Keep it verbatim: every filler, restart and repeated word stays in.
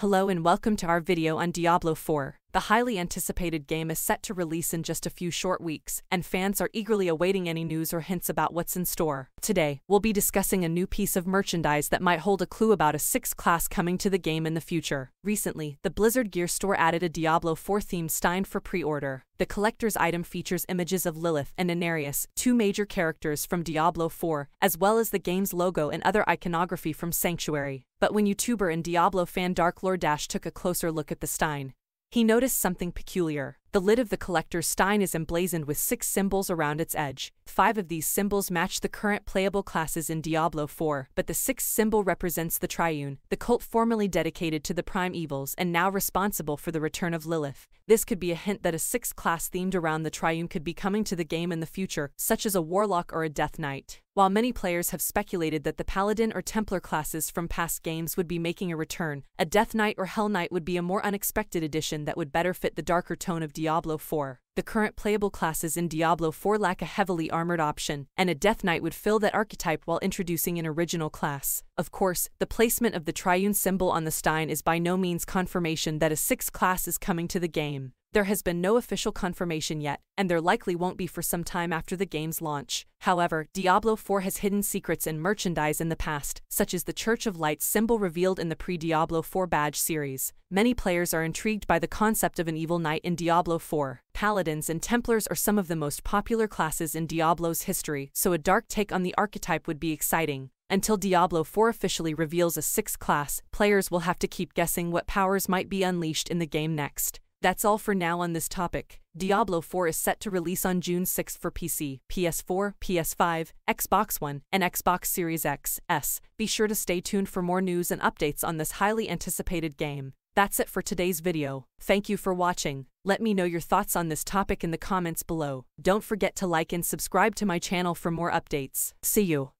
Hello and welcome to our video on Diablo four. The highly anticipated game is set to release in just a few short weeks, and fans are eagerly awaiting any news or hints about what's in store. Today, we'll be discussing a new piece of merchandise that might hold a clue about a sixth class coming to the game in the future. Recently, the Blizzard Gear store added a Diablo four themed Stein for pre-order. The collector's item features images of Lilith and Inarius, two major characters from Diablo four, as well as the game's logo and other iconography from Sanctuary. But when YouTuber and Diablo fan Darklordash took a closer look at the Stein, he noticed something peculiar. The lid of the collector's Stein is emblazoned with six symbols around its edge. Five of these symbols match the current playable classes in Diablo four, but the sixth symbol represents the Triune, the cult formerly dedicated to the Prime Evils and now responsible for the return of Lilith. This could be a hint that a sixth class themed around the Triune could be coming to the game in the future, such as a Warlock or a Death Knight. While many players have speculated that the Paladin or Templar classes from past games would be making a return, a Death Knight or Hell Knight would be a more unexpected addition that would better fit the darker tone of Diablo four. The current playable classes in Diablo four lack a heavily armored option, and a Death Knight would fill that archetype while introducing an original class. Of course, the placement of the Triune symbol on the Stein is by no means confirmation that a sixth class is coming to the game. There has been no official confirmation yet, and there likely won't be for some time after the game's launch. However, Diablo four has hidden secrets and merchandise in the past, such as the Church of Light symbol revealed in the pre-Diablo four badge series. Many players are intrigued by the concept of an evil knight in Diablo four. Paladins and Templars are some of the most popular classes in Diablo's history, so a dark take on the archetype would be exciting. Until Diablo four officially reveals a sixth class, players will have to keep guessing what powers might be unleashed in the game next. That's all for now on this topic. Diablo four is set to release on June sixth for P C, P S four, P S five, Xbox One, and Xbox Series X, S. Be sure to stay tuned for more news and updates on this highly anticipated game. That's it for today's video. Thank you for watching. Let me know your thoughts on this topic in the comments below. Don't forget to like and subscribe to my channel for more updates. See you.